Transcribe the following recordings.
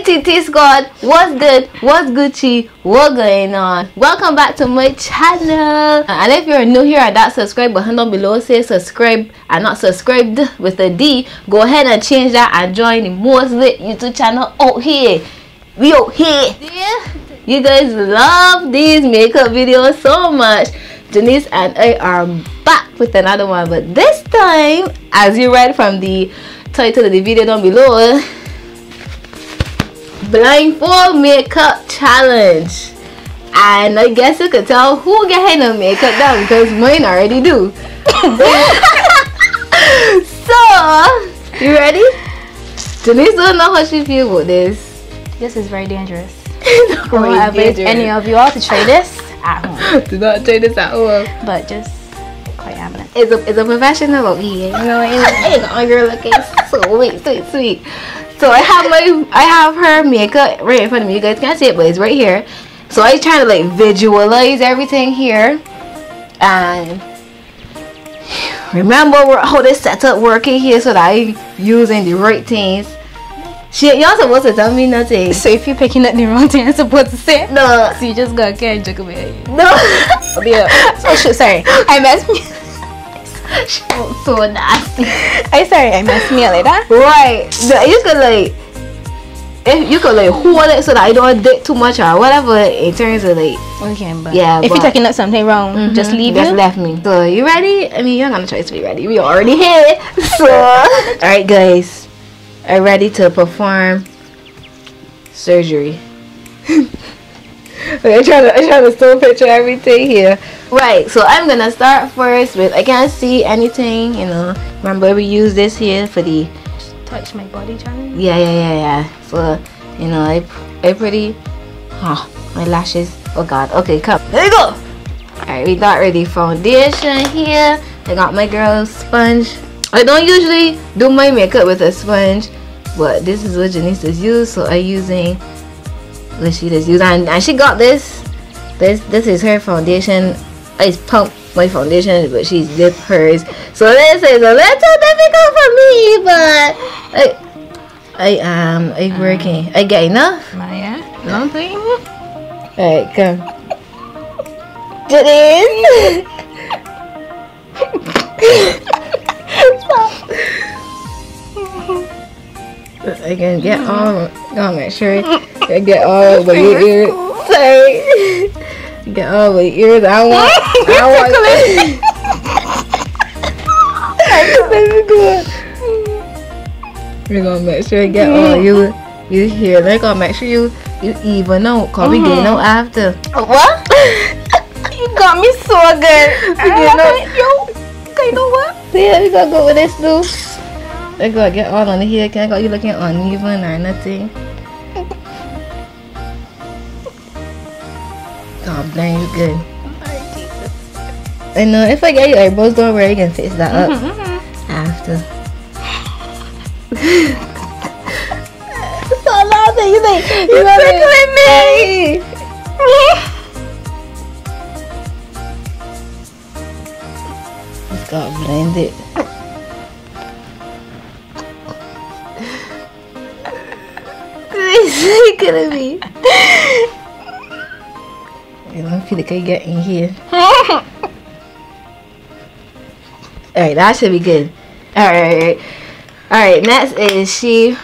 ATT squad, what's good, what's Gucci, what's going on? Welcome back to my channel, and if you're new here at that subscribe button down below, say subscribe and not subscribed with a D, go ahead and change that and join the most lit YouTube channel out here. We out here. Yeah, you guys love these makeup videos so much. Janice and I are back with another one, but this time, as you read from the title of the video down below, blindfold makeup challenge. And I guess you could tell who get no makeup down because mine already do. So you ready? Janice don't know how she feel about this. This is very dangerous. I advise any of you all to try this at home. Do not try this at home. But just quite adamant. It's a professional over here. You know, and you're looking sweet, sweet, sweet. So I have her makeup right in front of me. You guys can't see it, but it's right here. So I try to like visualize everything here. And remember how this setup working here so that I'm using the right things. Shit, y'all supposed to tell me nothing. So if you're picking up the wrong thing, you're supposed to say no. So you just gonna and joke about it. No. Oh, shoot, sorry. I messed me. She felt so nasty. I'm sorry, I messed me up like that. Right. You could like, if you could like hold it so that I don't dig too much or whatever in terms of like. Okay, but yeah, if you're taking up something wrong, just leave it. Just left me. So you ready? I mean, you're gonna try to be ready. We already here. So all right, guys. I'm ready to perform surgery. I'm trying to still picture everything here. Right, so I'm gonna start first with, I can't see anything, you know. Remember we use this here for the touch my body challenge? Yeah. So, you know, I pretty, oh, my lashes, oh God, okay, come, there you go. All right, we got ready foundation here. I got my girl's sponge. I don't usually do my makeup with a sponge, but this is what Janice has used, so I'm using what she just used. And she got this is her foundation. I pumped my foundation, but she dipped hers, so this is a little difficult for me, but I'm working. I get enough. Maya, long time. Alright, come. Janice. I can get all on my shirt. I get all my ears. Sorry. Get all my ears. I want. We're gonna make sure I get all you here. We're gonna make sure you even know. Cause we get no after. What? You got me so good. You know what? Yeah, we gonna go with this too. I gotta get all on the hair. Can I got you looking uneven or nothing? God dang, you good. I know if I get your eyebrows, don't worry, you can fix that up after. So loud that you like you got it. Me. Just gotta blend it. It's gonna be. I don't feel like I get in here. Alright, that should be good. Alright, next is she.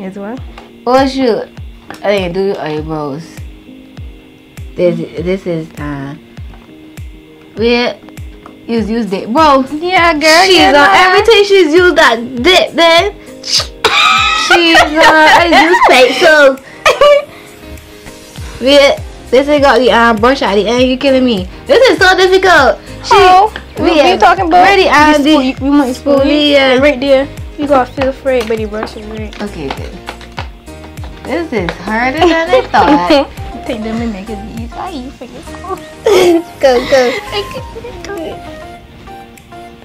As well? Oh shoot. I didn't do your eyebrows. This is weird. Use dip. Bro. Yeah, girl. She's on everything, she's used that dip then. I use pencil. Yeah, this ain't got the brush at the end. You killing me. This is so difficult. What are you talking about? Ready, Andy. We might spoil it right there. You gotta feel afraid, but the brush is right. Okay, good. This is harder than I thought. Take them and make it easy. Why you figure it out? Go.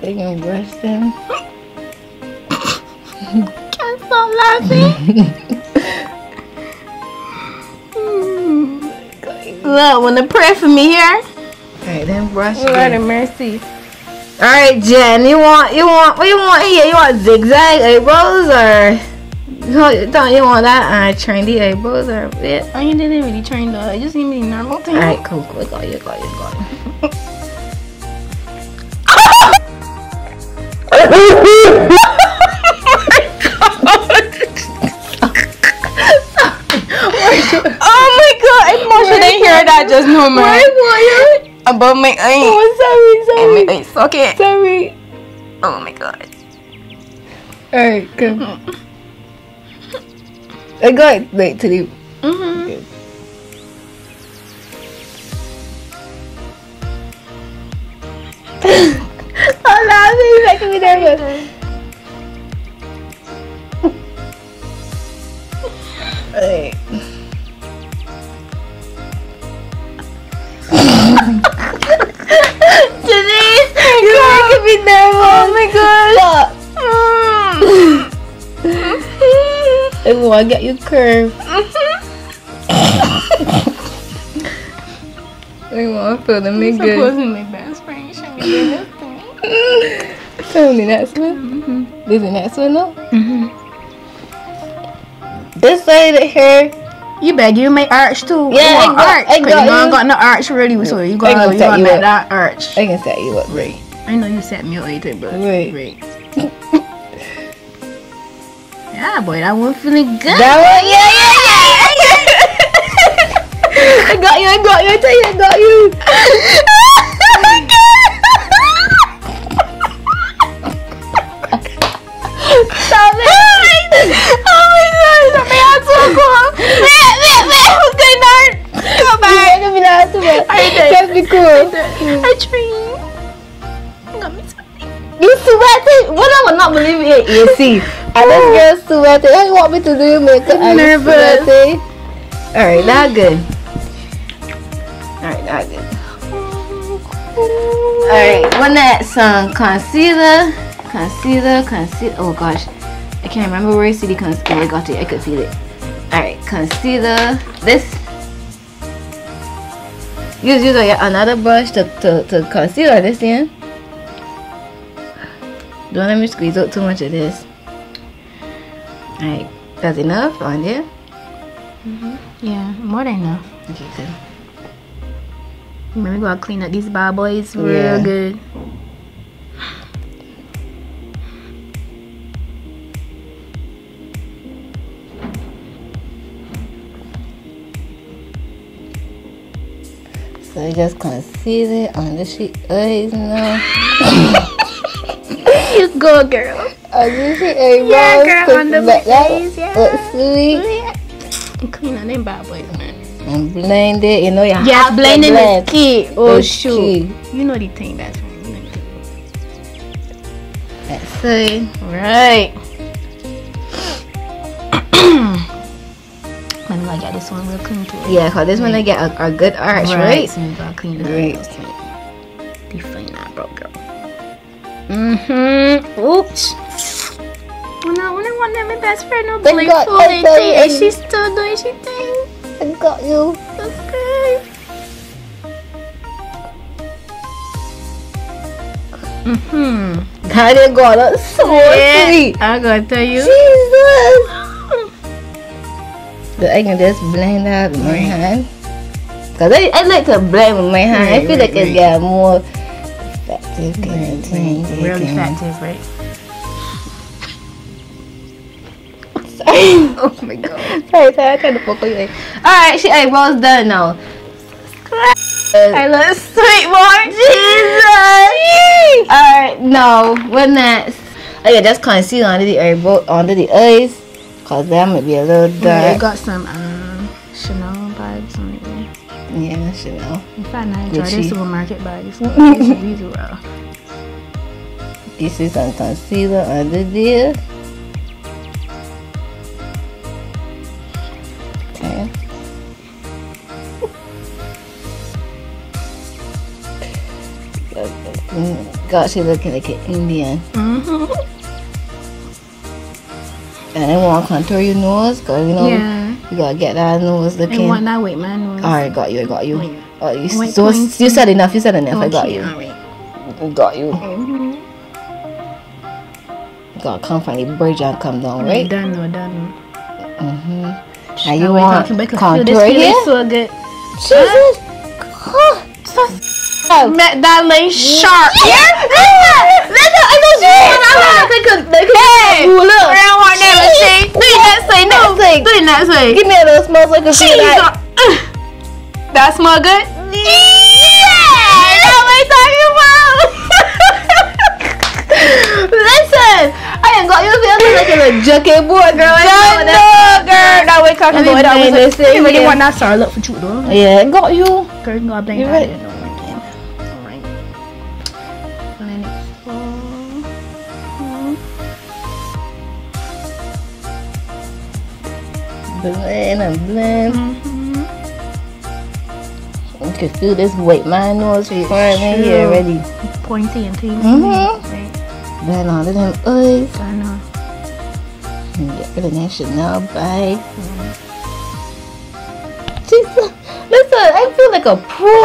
They gonna brush them. Stop laughing. Look, wanna pray for me here? Alright, then brush. Lord of mercy. Alright, Jen, you want what you want here? You want zigzag eyebrows or Don't you want that eye trained? These elbows are a bit. I ain't didn't really train though. I just give me normal thing. Alright, cool, cool. Go, you go, you go. I just know my wire above my eye. Oh, sorry, sorry. It's okay. Sorry. Oh my god. Alright, good. I got like to leave. Okay. Oh no, I'm making me nervous. Alright. Denise, you're making me nervous. Oh my god. I want to get you curved. I want to feel them make good. Supposedly my best friend. You should be doing this thing. So the next one. This the next one though. This side of here. You beg you make arch too. Yeah, you arch. Cause you don't got no arch really, so you gotta make that arch. I can set you up, right? I know you set me up later, but right. Yeah, boy, that one feeling good. That one, yeah. I got you, I got you, I tell you, I got you. Stop it! Oh my God, so cool. That's be cool. I train. Got me something. You sweating? What I would not believe it. You see, I just girl sweating. You want me to do makeup? I'm nervous. All right, not good. All right, not good. All right, one that song concealer. Oh gosh, I can't remember where I see the concealer. I got it. I could feel it. All right, concealer. This. Use another brush to conceal this thing. Don't let me squeeze out too much of this. Alright, that's enough on there? Yeah, more than enough. Okay, good. Remember, we gotta clean up these bad boys real good. So I just conceal it on the sheet eyes now. You go, girl. On the sheet eyes. Yeah, girl, on the eyes. Yeah. Look sweet. Yeah. Clean on them bad boys, man. And blend it. You know you have blending to blend. Is key. Oh shoot. You know the thing that's right. You know the thing. That's it. Right. I get this one real clean too. Yeah, cause this one I get a good arch, right? So you gotta clean it up. Right. You feeling that, bro, girl? Oops. Well, now when I want that, my best friend will blame for it, and she's still doing she thing. I got you. That's good. That is God, that's so sweet. I gotta tell you. Jesus. So I can just blend that with my hand. Because I like to blend with my hand. I feel like it's got more effective kind of thing. Really effective, right? Sorry. Oh my god. Sorry, I kind of fuck with you. Alright, she eyebrows done now. I look sweet, boy. Jesus! Alright, now, what next? I can just conceal under the eyebrow, under the eyes. Cause that might be a little dark. Yeah, I got some Chanel bags on it. Yeah, Chanel. In fact, I enjoy these supermarket bags. These are raw. This is some concealer under there. Okay. God, she looking like an Indian. And I want to contour your nose, cause you know you gotta get that nose looking. I want that with my nose. Alright, got you, I got you. Oh, you said enough, you said enough. Okay, I got you. I got you. gonna come from the bridge and come down, right? No. Mm-hmm. And you want contour here? So good. Jesus! Huh? That lane sharp. Listen, I know you want Do it next way. Give me a little smell like a cheese. That smell good? Yeah! That's what I'm talking about. Listen, I ain't got you feeling like a junkie boy, girl. No, girl. That way, talking about that was like, you really want that star look for you, though. Yeah, got you. Girl, you got blame that. All right. And then it's blend and blend. You can feel this white man nose right in here already. Pointy and teeny. Right. Blend on to them eyes. I know. And get rid of that Chanel bag. Jesus, listen, I feel like a pro.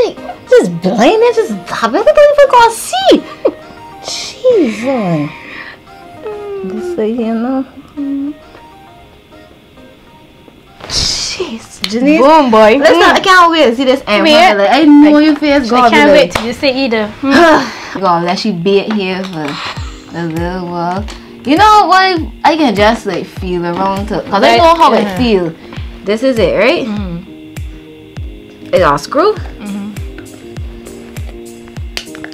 Like, just blind and just dabbing. Look at people gonna see. Jesus. This way, you know. Janice. Boom, boy. Listen, I can't wait to see this end. Like, I know your face gonna be. I can't wait till you see either. You gonna let you be it here for a little while. You know what? I can just like feel around to, cause I know how it feels. This is it, right? It all screw.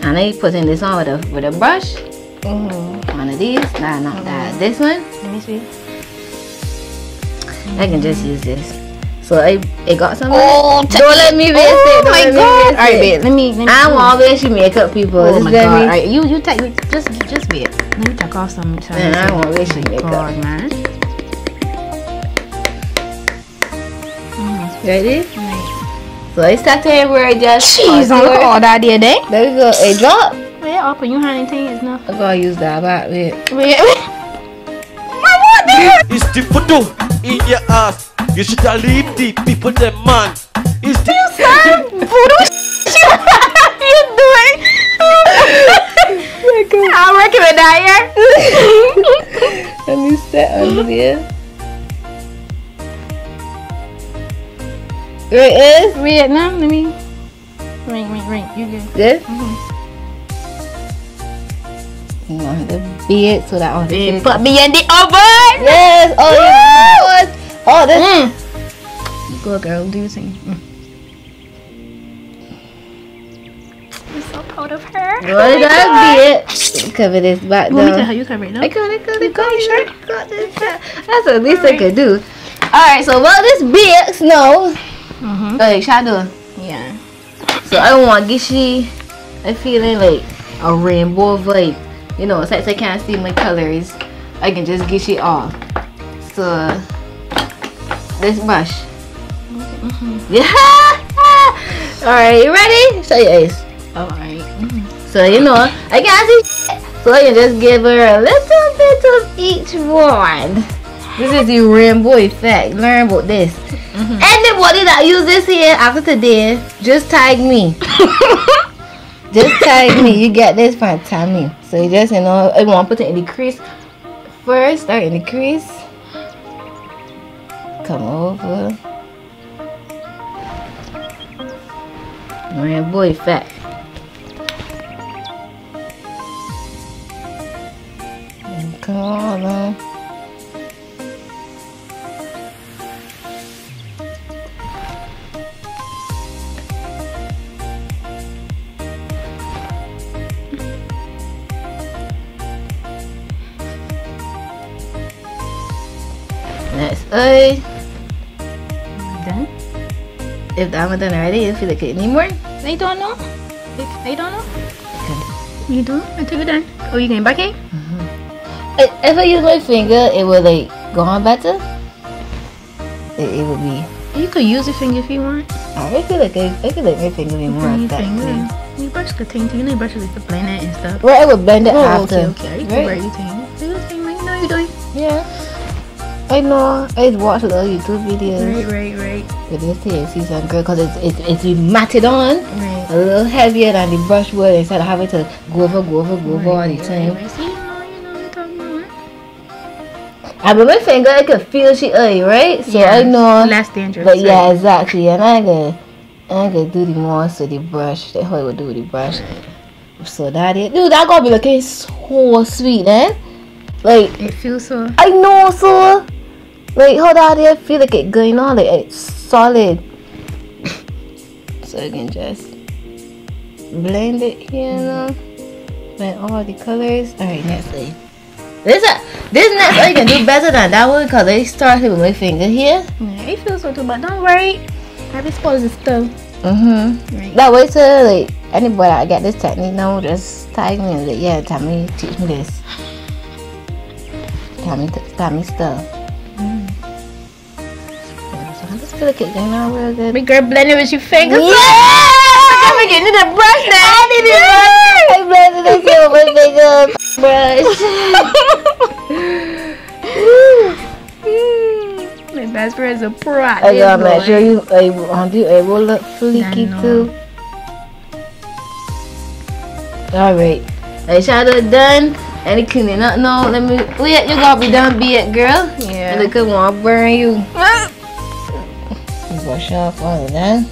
And I put in this on with a brush. One of these. Nah, not that. This one. Let me see. I can just use this. So I got some. Oh, don't let me waste it. Oh my god! Alright, babe. Let me I'm always your makeup people. Oh my god! Alright, you take just wait. Let me take off some. I'm always your makeup. God, man. Ready? Right. So I started where I just. Jeez, look at all that there. There we go. A drop. Yeah, open your hand and thing is not. I'm gonna use that back. Wait. My what? It's the photo in your ass. You should have leave the people the man. Is this you sound voodoo? You doing? My God. I'm working with that here. Let me set on here. There it is. Wait, now let me. Ring. You good? This? You want the beard so that on the. Put me in the oven. Yes. Oh, you know what? Oh, this. Go, girl. Do your thing. I'm so proud of her. Well, that be it. Cover this back down. You cover it now. I got it. That's the least I could do. All right. So while this big snows, like shadow. Yeah. So I want to get she. I feeling like a rainbow vibe. You know, since I can't see my colors, I can just get she off. So. This brush. Yeah! Alright, you ready? Show your eyes. Alright. So, you know, I can't see shit. So, you just give her a little bit of each one. This is the rainbow effect. Learn about this. Anybody that use this here after today, just tag me. Just tag me. You get this from Tammy. So, you just, you know, I want to put it in the crease first. Start in the crease. Come over. Rainbow effect. And color. Next eye. If I haven't done already, you feel like it anymore? I don't know. Okay. You do? I took it done. Oh, you getting back in? If I use my finger, it would like go on better. It would be. You could use your finger if you want. I feel like I could let my finger be more effective. You brush the thing, you know, you brush it with the blender and stuff. Well, I would blend it after. Okay. You can wear your thing. Do your thing, right? You know you're doing. Yeah. I know, I watched little YouTube videos. Right. With this here, see some girl, because it's matted on. Right. A little heavier than the brush would, instead of having to go over all the time. Right. See, you know, you're talking I but my finger I can feel she ugly, right? So yeah, I know less dangerous. But yeah, right? Exactly. And I can do the most with the brush. That's how I would do with the brush. So that is, dude, that gonna be looking so sweet, eh? Like it feels so. I know, so like how that is, I feel like it going on, like it's solid. So I can just blend it here now. Blend all the colors. Alright, next thing. This next I can do better than that one because I started with my finger here. Yeah, it feels so too, but don't worry. I dispose it still. Mm-hmm. Right. That way, so like anybody I get this technique now, just tag me and like, yeah, Tammy, teach me this. Tammy stuff. So I just feel like it's going on real good. My girl blended with your fingers. Yeah! I'm getting the brush now. I need it. I blended it with my finger. Brush. My best friend is a pro. I gotta make sure you will look fleeky too. Alright, the shadow done. And the cleaning up now. Let me. Wait, you gotta be done, be it, girl. Yeah. And they could want to burn you. You brush off all of that.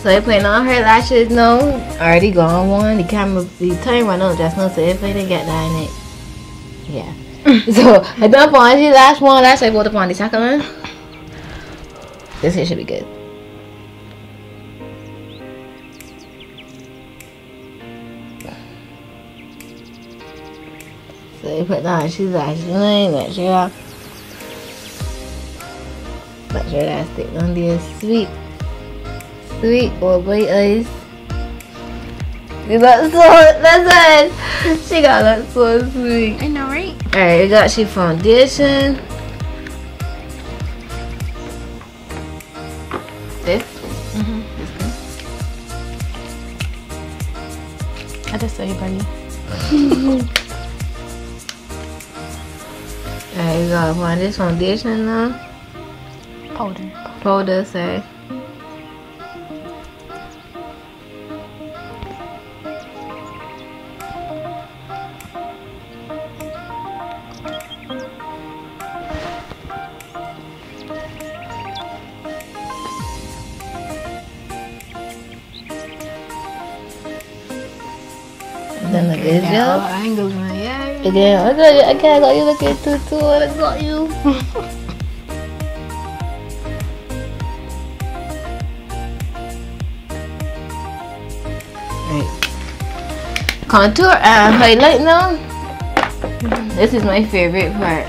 So I putting on her lashes now. Already gone one. The camera, the time ran out just now. So if I didn't get that in it, yeah. So I done upon the last one. Lash I put upon the second one. This here should be good. So you put down, she's actually make sure that I stick on there. Sweet old boy eyes. You look so, that's it. She got look so sweet. I know, right? Alright, we got she foundation. This? Mm-hmm. This one. I just saw you, buddy. Alright, we gotta find this foundation now. Powder, sorry. Then look at this, again, I got you looking too. I got you. Right. Contour and highlight now. This is my favorite part.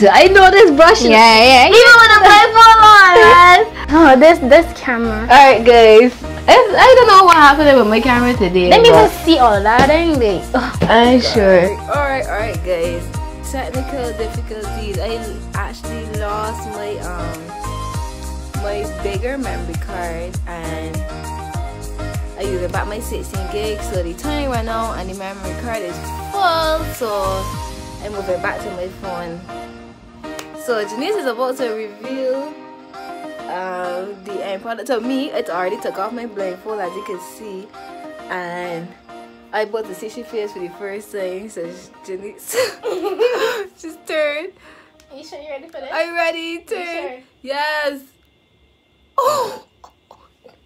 So I know this brush. Yeah. Even when I'm on. Oh, this camera. All right, guys. I don't know what happened with my camera today. Let me just see all that anyway. Oh, I'm sure. Alright guys. Technical difficulties. I actually lost my my bigger memory card and I used about my 16 gigs, so the time ran out and the memory card is full, so I moved it back to my phone. So Janice is about to reveal the end product. To me, it already took off my blindfold, as you can see, and I bought the sushi face for the first time. So Janice just turned. Are you sure you're ready for this? I'm ready. Turn. Sure? Yes. Oh.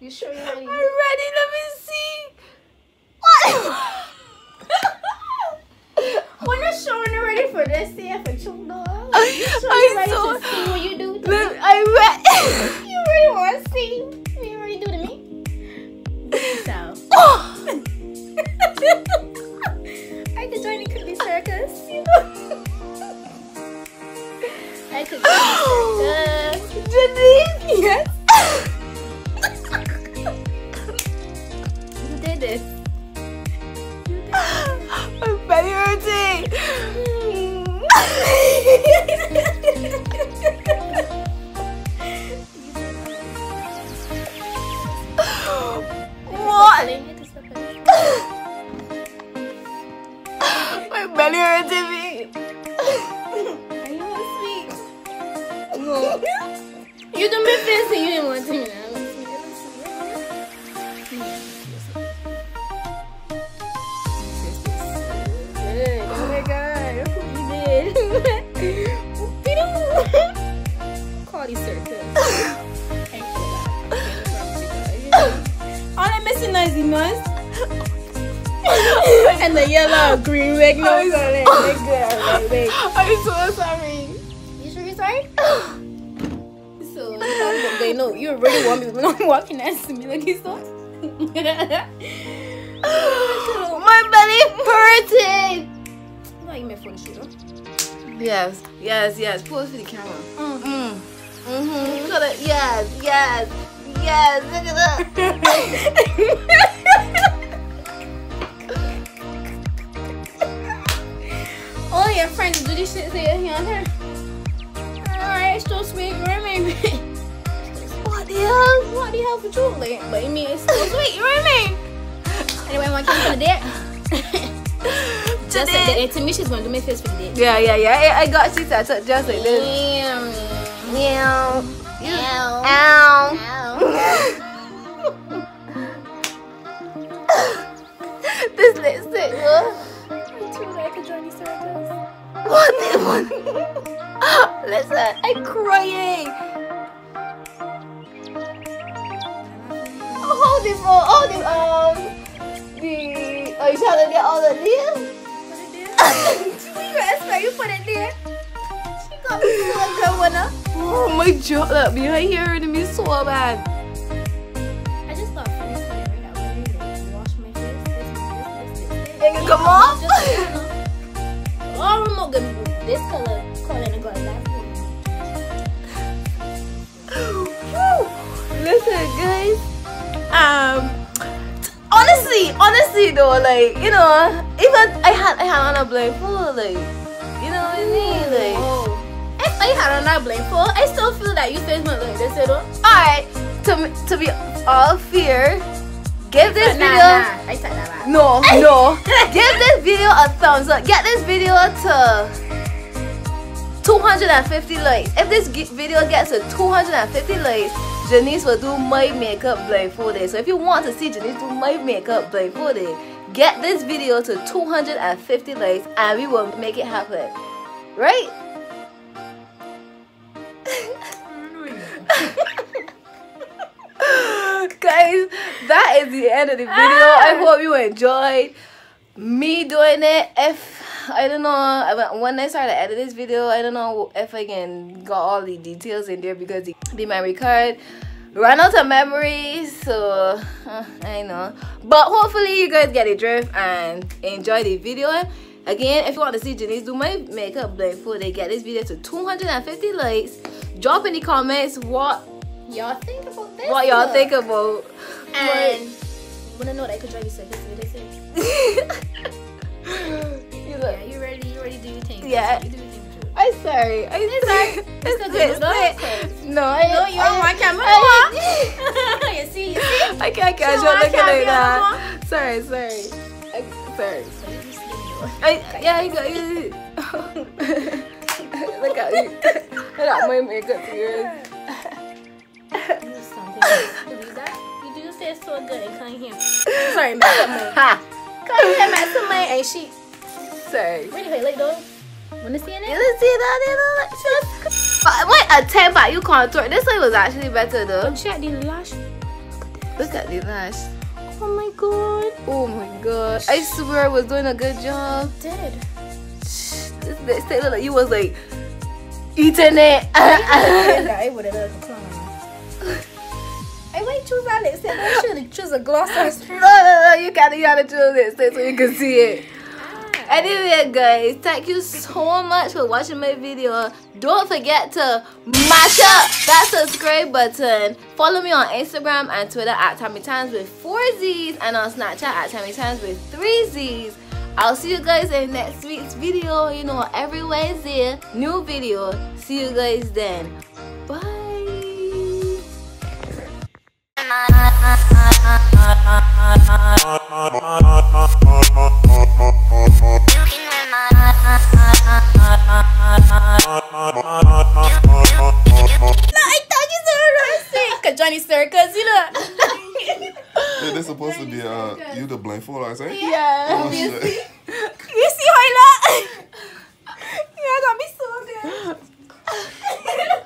You sure you're ready? I'm ready. Let me see. What? When you're sure you're ready for this, say if it's too long. I'm ready to see what you do to me. I'm ready. You really want to see what you really do to me? So. Oh. I could join the cookie circus, you know. I could join the circus. Janine, yes. You did this. I'm very hurting. Christmas. And the yellow green wig. No, I'm so sorry. You should be sorry? So they know you really want me when I'm walking next to me like you saw. My belly hurting. I'm not even phone shooter. Yes, yes, yes. Pose for the camera. Yes, yes, yes. Look at that. All your friends do this shit to your hair. Alright, so sweet, remember. What the hell? What the hell for you? Like, but I mean, it's so sweet, you remember. Anyway, I want to for the day. Just like that. To me, she's gonna do my face for the day. Yeah, yeah, yeah. I got you tattooed just like this. Yeah. Ow. Ow. Ow. This lipstick, girl. I too like a Johnny Circus. What the one? Listen, I'm crying. Oh, hold it, the are you trying to get all the deals? We were expecting you for the day. She got me so good one up. Oh my god, look, behind here hurting me so bad. I just thought funny story right now. I'm gonna wash my face. It can come off? All remote gonna be this color. Calling it going last one. Listen, guys. Honestly though, like, you know, even I had on a blindfold, like, you know what I mean? Like, if I had on a blindfold, I still feel that you face me like this, you know? Alright, to be all fair, give this video I said that bad. No give this video a thumbs up. Get this video to 250 likes. If this video gets to 250 likes, Janice will do my makeup blindfolded. So if you want to see Janice do my makeup blindfolded, get this video to 250 likes and we will make it happen. Right? Guys, that is the end of the video. I hope you enjoyed me doing it. I don't know, when I started editing this video, I don't know if I can got all the details in there because the memory card ran out of memory, so I know. But hopefully you guys get the drift and enjoy the video. Again, if you want to see Janice do my makeup blindfolded, get this video to 250 likes. Drop in the comments what y'all think about this. What y'all think about. And I want to know that I could drive you so this. Yeah, you ready do your thing. Yeah. You do your thing. I'm sorry. It's no, no, you're on my camera. You see? I can't catch you looking like that. Sorry. You look at me. Look at my makeup ears. Do something else. You do say so good and can't hear. Sorry, Matt. And she. Sorry. Really late though. Wanna see it? Let's see that. But wait, a 10 by you contour. This one was actually better though. But check the lash. Look at the lash. Oh my god. I swear I was doing a good job. You did. This thing looked like you was like eating it. I would have looked clown. I might choose that lipstick. I should have choose a gloss. No. You gotta choose lipstick so you can see it. Anyway guys, thank you so much for watching my video. Don't forget to mash up that subscribe button. Follow me on Instagram and Twitter at Tammy Tamzzzz with 4 Z's and on Snapchat at Tammy Tamzzzz with 3 Z's. I'll see you guys in next week's video. You know, every Wednesday, new video. See you guys then. Bye. Johnny Circus, you know. Yeah, they're supposed Johnny to be you the blindfold, I say. Yeah. Oh, you see how I look? Yeah, I got me so good.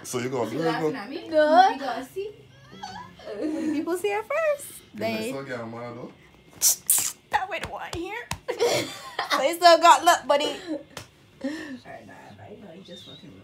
So you gonna do it? No. You gotta see. People see it first. They. bit of wine here. They still got luck, buddy. All right, nah, I know you just fucking